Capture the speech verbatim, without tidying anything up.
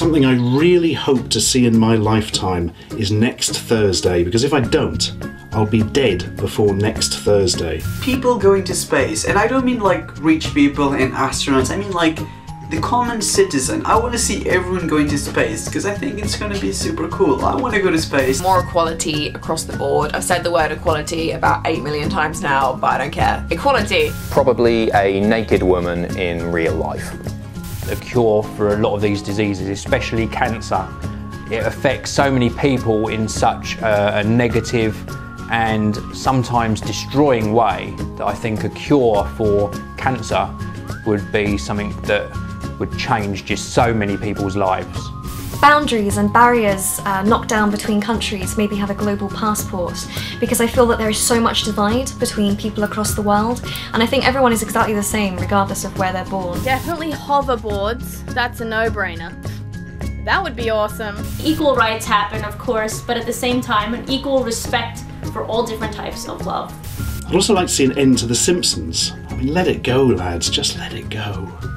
something I really hope to see in my lifetime is next Thursday, because if I don't, I'll be dead before next Thursday. People going to space, and I don't mean like rich people and astronauts, I mean like the common citizen. I want to see everyone going to space because I think it's going to be super cool. I want to go to space. More equality across the board. I've said the word equality about eight million times now, but I don't care. Equality. Probably a naked woman in real life. A cure for a lot of these diseases, especially cancer. It affects so many people in such a, a negative and sometimes destroying way that I think a cure for cancer would be something that would change just so many people's lives. Boundaries and barriers uh, knocked down between countries, maybe have a global passport, because I feel that there is so much divide between people across the world, and I think everyone is exactly the same regardless of where they're born. Definitely hoverboards, that's a no-brainer. That would be awesome. Equal rights happen, of course, but at the same time an equal respect for all different types of love. I'd also like to see an end to The Simpsons. I mean, let it go, lads, just let it go.